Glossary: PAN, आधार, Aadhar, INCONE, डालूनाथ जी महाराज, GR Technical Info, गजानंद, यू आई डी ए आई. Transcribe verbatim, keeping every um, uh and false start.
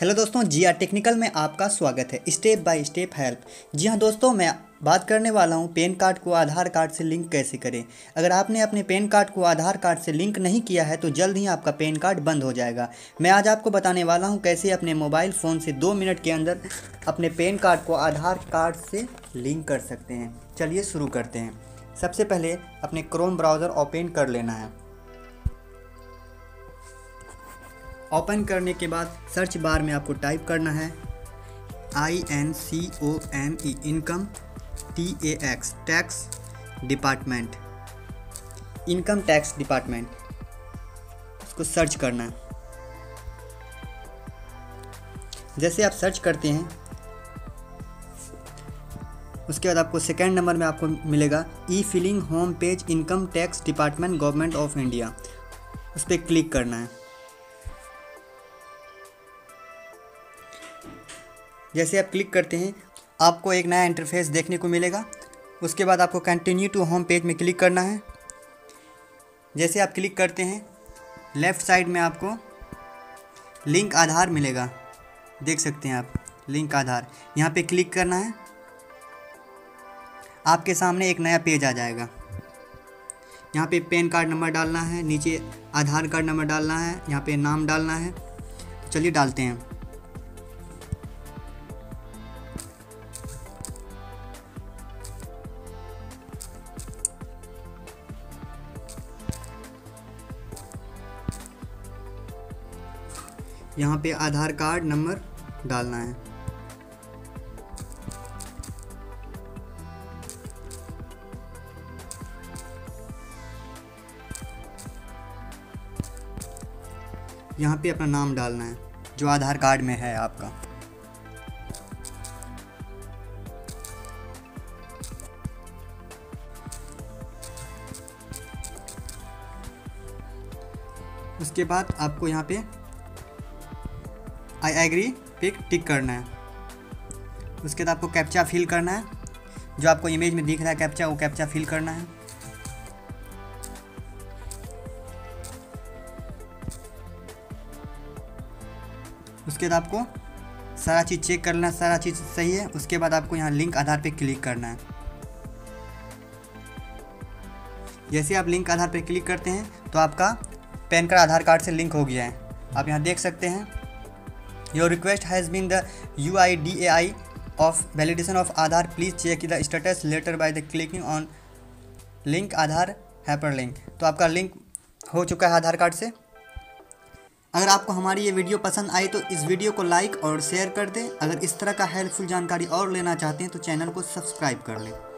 Hello दोस्तों, GR technical में आपका स्वागत है। Step by step help. जी हां दोस्तों, मैं बात करने वाला हूं पैन कार्ड को आधार कार्ड से लिंक कैसे करें। अगर आपने अपने पैन कार्ड को आधार कार्ड से लिंक नहीं किया है तो जल्द ही आपका पैन कार्ड बंद हो जाएगा। मैं आज आपको बताने वाला हूं कैसे अपने मोबाइल फ़ोन से दो मिनट के अंदर अपने पैन कार्ड को आधार कार्ड से लिंक कर सकते हैं। चलिए शुरू करते हैं। सबसे पहले अपने क्रोम ब्राउज़र ओपन कर लेना है। ओपन करने के बाद सर्च बार में आपको टाइप करना है I N C O N E income T A X tax department, income tax department. इसको सर्च करना है। जैसे आप सर्च करते हैं उसके बाद आपको सेकंड नंबर में आपको मिलेगा e filing home page income tax department government of India. उस पर क्लिक करना है। जैसे आप क्लिक करते हैं आपको एक नया इंटरफेस देखने को मिलेगा। उसके बाद आपको कंटिन्यू टू होम पेज में क्लिक करना है। जैसे आप क्लिक करते हैं लेफ़्ट साइड में आपको लिंक आधार मिलेगा। देख सकते हैं आप लिंक आधार, यहाँ पे क्लिक करना है। आपके सामने एक नया पेज आ जाएगा। यहाँ पे पैन कार्ड नंबर डालना है, नीचे आधार कार्ड नंबर डालना है, यहाँ पे नाम डालना है। चलिए डालते हैं। यहाँ पे आधार कार्ड नंबर डालना है। यहाँ पे अपना नाम डालना है जो आधार कार्ड में है आपका। उसके बाद आपको यहाँ पे आई एग्री पे टिक करना है। उसके बाद आपको कैप्चा फिल करना है। जो आपको इमेज में दिख रहा है कैप्चा, वो कैप्चा फिल करना है। उसके बाद आपको सारा चीज़ चेक करना है, सारा चीज़ सही है। उसके बाद आपको यहाँ लिंक आधार पे क्लिक करना है। जैसे आप लिंक आधार पे क्लिक करते हैं तो आपका पैन कार्ड आधार कार्ड से लिंक हो गया है। आप यहाँ देख सकते हैं your request has been the यू आई डी ए आई of validation of आधार, please check the status letter by the clicking on link आधार hyperlink. तो आपका लिंक हो चुका है आधार कार्ड से। अगर आपको हमारी ये वीडियो पसंद आई तो इस वीडियो को लाइक और शेयर कर दें। अगर इस तरह का हेल्पफुल जानकारी और लेना चाहते हैं तो चैनल को सब्सक्राइब कर लें।